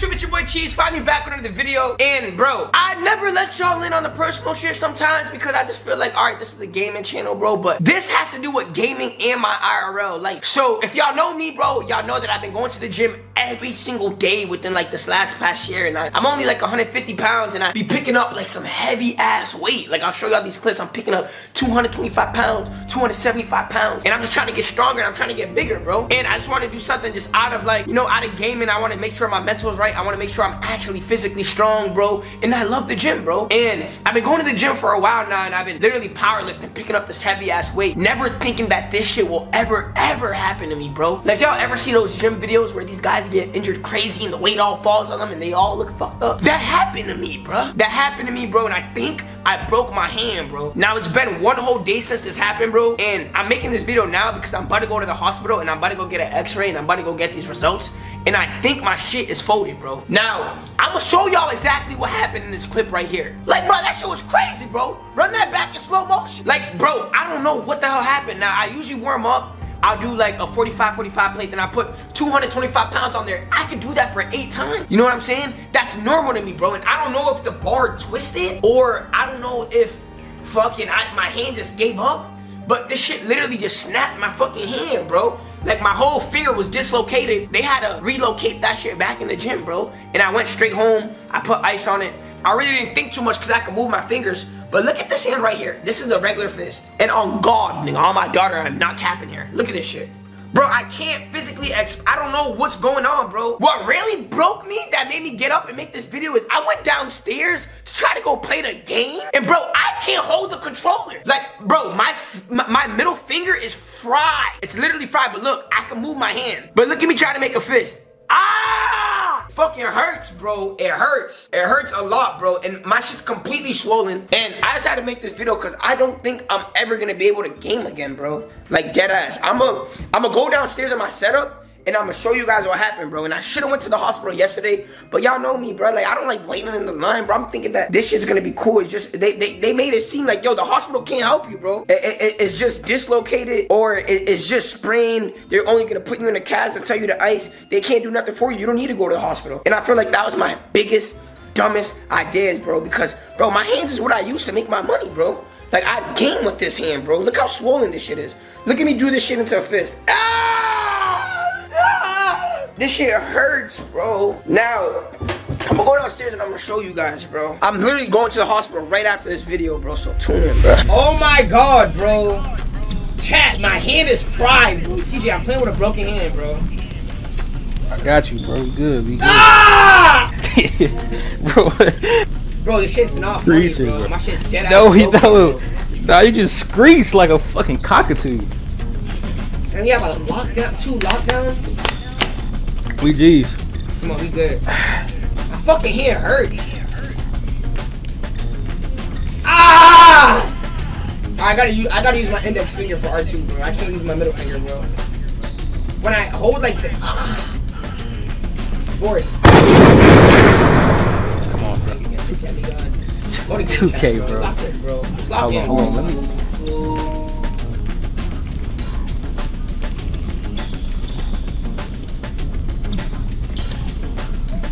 YouTube, it's your boy Cheese, finally back with another video. And bro, I never let y'all in on the personal shit sometimes because I just feel like, alright, this is a gaming channel, bro, but this has to do with gaming and my IRL. Like, so if y'all know me, bro, y'all know that I've been going to the gym every single day within like this last past year, and I'm only like 150 pounds and I be picking up like some heavy ass weight. Like, I'll show y'all these clips. I'm picking up 225 pounds, 275 pounds, and I'm just trying to get stronger and I'm trying to get bigger, bro. And I just want to do something just out of like, you know, out of gaming. I want to make sure my mental's right. I want to make sure I'm actually physically strong, bro. And I love the gym, bro. And I've been going to the gym for a while now, and I've been literally powerlifting, picking up this heavy ass weight, never thinking that this shit will ever happen to me, bro. Like, y'all ever see those gym videos where these guys get injured crazy and the weight all falls on them and they all look fucked up? That happened to me, bro. That happened to me, bro. And I think I broke my hand, bro. Now it's been one whole day since this happened, bro, and I'm making this video now because I'm about to go to the hospital and I'm about to go get an x-ray and I'm about to go get these results, and I think my shit is folded, bro. Now I'm gonna show y'all exactly what happened in this clip right here. Like, bro, that shit was crazy, bro. Run that back in slow motion. Like, bro, I don't know what the hell happened. Now I usually warm up, I'll do like a 45-45 plate, then I put 225 pounds on there. I could do that for 8 times. You know what I'm saying? That's normal to me, bro. And I don't know if the bar twisted, or I don't know if fucking my hand just gave up, but this shit literally just snapped my fucking hand, bro. Like, my whole finger was dislocated. They had to relocate that shit back in the gym, bro. And I went straight home. I put ice on it. I really didn't think too much because I could move my fingers. But look at this hand right here. This is a regular fist. And on God, nigga, on my daughter, I'm not capping here. Look at this shit. Bro, I can't physically, I don't know what's going on, bro. What really broke me, that made me get up and make this video, is I went downstairs to try to go play the game. And bro, I can't hold the controller. Like, bro, my middle finger is fried. It's literally fried, but look, I can move my hand. But look at me trying to make a fist. Fucking hurts, bro. It hurts. It hurts a lot, bro. And my shit's completely swollen. And I just had to make this video because I don't think I'm ever gonna be able to game again, bro. Like, dead ass. I'm gonna go downstairs in my setup and I'm gonna show you guys what happened, bro. And I should have went to the hospital yesterday, but y'all know me, bro. Like, I don't like waiting in the line, bro. I'm thinking that this shit's gonna be cool. It's just they made it seem like, yo, the hospital can't help you, bro. It's just dislocated, or it's just sprained. They're only gonna put you in a cast and tell you to ice. They can't do nothing for you. You don't need to go to the hospital. And I feel like that was my biggest, dumbest ideas, bro. Because, bro, my hands is what I used to make my money, bro. Like, I game with this hand, bro. Look how swollen this shit is. Look at me do this shit into a fist. This shit hurts, bro. Now, I'm gonna go downstairs and I'm gonna show you guys, bro. I'm literally going to the hospital right after this video, bro, so tune in, bro. Oh my God, bro. Chat, my hand is fried, bro. CJ, I'm playing with a broken hand, bro. I got you, bro. We good, we good. Ah! Bro. Bro, this shit's not funny, bro. My shit's dead no, out. No, nah, you just screech like a fucking cockatoo. And we have a lockdown, 2 lockdowns. We G's. Come on, we good. My fucking hand hurts. Ah! I gotta use my index finger for R2, bro. I can't use my middle finger, bro. When I hold like the board. Come on, bro. 2K, bro. Lock it, bro. Just lock it, bro. Let me.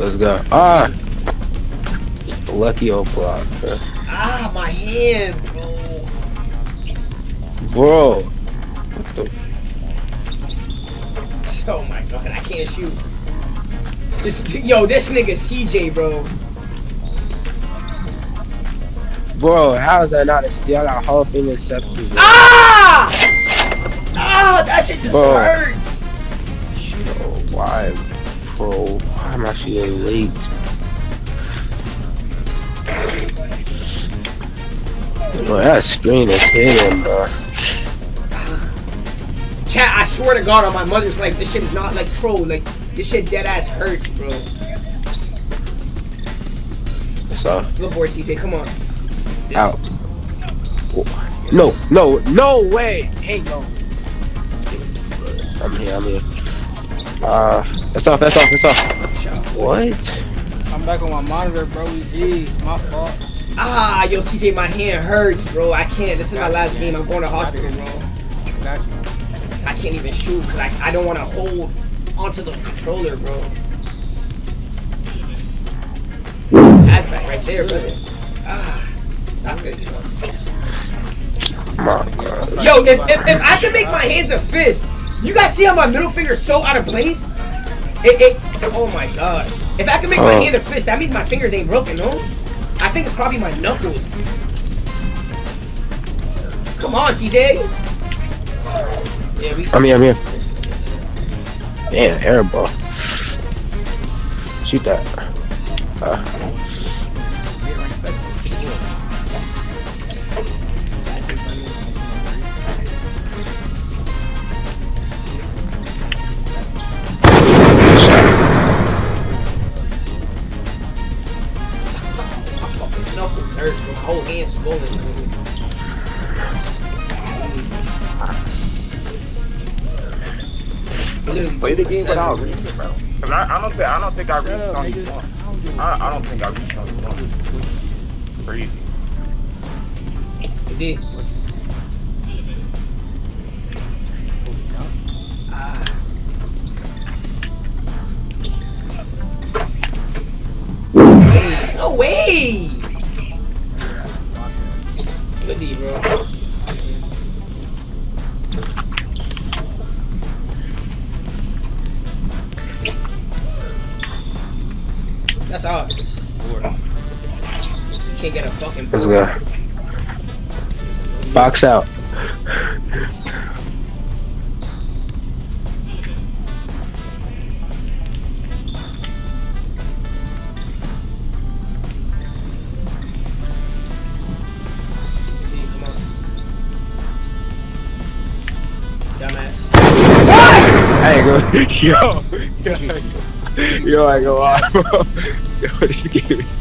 Let's go. Ah! Lucky old block, bro. Ah, my hand, bro. Bro. What the? Oh my God, I can't shoot. This nigga CJ, bro. Bro, how is that not a steal? I got Hall of Fame intercepted. Ah! Ah, that shit just hurts. Shit, oh, why? Bro, why am I so late? Bro, that screen is hitting, bro. Chat, I swear to God on my mother's life, this shit is not like troll. Like, this shit dead ass hurts, bro. What's up? Good boy, CJ, come on. Out. Oh. No way. Hey, no. I'm here. That's off. What? I'm back on my monitor, bro. Jeez, my fault. Ah, yo, CJ, my hand hurts, bro. I can't. This is my last game. I'm going to hospital, bro. I can't even shoot because I don't want to hold onto the controller, bro. there, brother. Ah, I feel you, bro. Yo, if I can make my hands a fist, you guys see how my middle finger is so out of place? Oh my god. If I can make my hand a fist, that means my fingers ain't broken, no? I think it's probably my knuckles. Come on, CJ. Yeah, I'm here. Damn, airball. Shoot that. Knuckles hurt, my whole hand's swollen. Play the game without reaching, bro. Cause I don't think I reached on you one. I don't think I reached on you one. Crazy. D. No way. Good D, bro. That's odd. You can't get a fucking. Let's go. Box out. Dumbass. What? Hey, go. Yo. Yo, I go off, bro. Yo, this game is...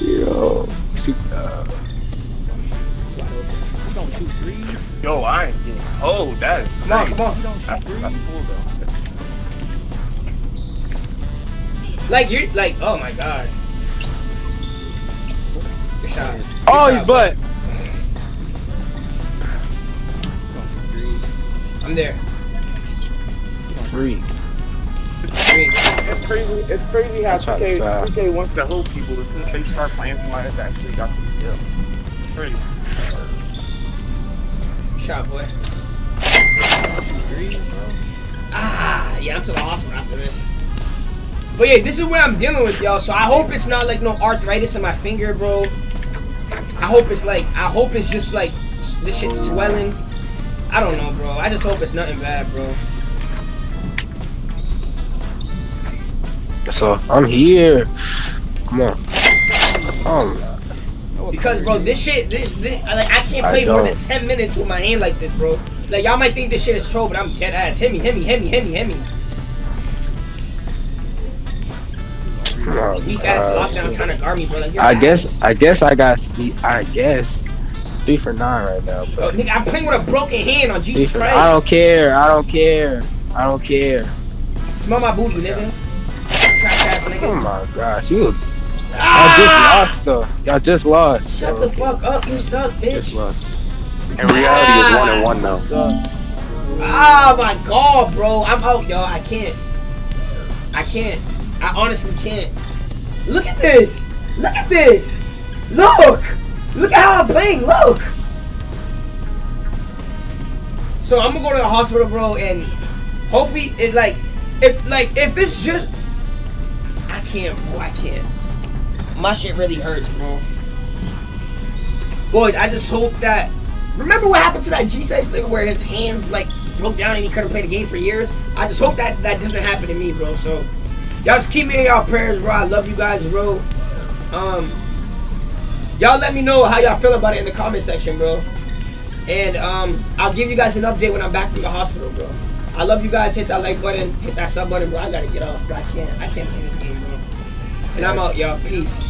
Yo, shoot. Yo, I ain't getting... Oh, that is... Come on, come on. That's cool, though. Like, you're... Like, oh, my God. Good shot. Oh, he's butt. I'm there. Three. It's crazy how 2K wants to hold people as soon as they start playing somebody that's actually got some skill. It's crazy. Shot, boy. Ah, yeah, I'm to the hospital after this. But yeah, this is what I'm dealing with, y'all. So I hope it's not like no arthritis in my finger, bro. I hope it's just like this shit's swelling. I don't know, bro. I just hope it's nothing bad, bro. So I'm here. Come on. Because bro, this shit, like I can't play more than 10 minutes with my hand like this, bro. Like y'all might think this shit is troll, but I'm dead ass. Hit me. Weak ass lockdown shit. Trying to guard me, bro. Like, I guess I got sleep. I guess 3 for 9 right now, bro. Nigga, I'm playing with a broken hand on Jesus Christ. I don't care. Smell my booty, nigga. Oh my gosh, you. Ah! Y'all just lost. Shut the fuck up, you suck, bitch. In reality, it's 1-1 now. Oh my god, bro. I'm out, y'all. I can't. I honestly can't. Look at this. Look at how I'm playing. Look. So I'm gonna go to the hospital, bro, and hopefully it if it's just. I can't. My shit really hurts, bro. Boys, I just hope that... Remember what happened to that G-Size nigga where his hands, like, broke down and he couldn't play the game for years? I just hope that that doesn't happen to me, bro. So, y'all just keep me in y'all prayers, bro. I love you guys, bro. Y'all let me know how y'all feel about it in the comment section, bro. And, I'll give you guys an update when I'm back from the hospital, bro. I love you guys. Hit that like button. Hit that sub button, bro. I gotta get off, bro. I can't play this game, bro. And I'm out, y'all. Peace.